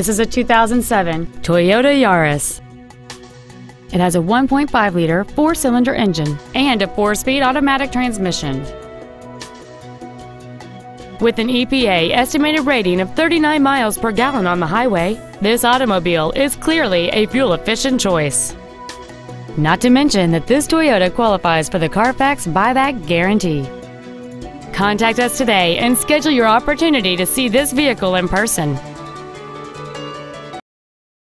This is a 2007 Toyota Yaris. It has a 1.5-liter four-cylinder engine and a four-speed automatic transmission. With an EPA estimated rating of 39 miles per gallon on the highway, this automobile is clearly a fuel-efficient choice. Not to mention that this Toyota qualifies for the Carfax buyback guarantee. Contact us today and schedule your opportunity to see this vehicle in person.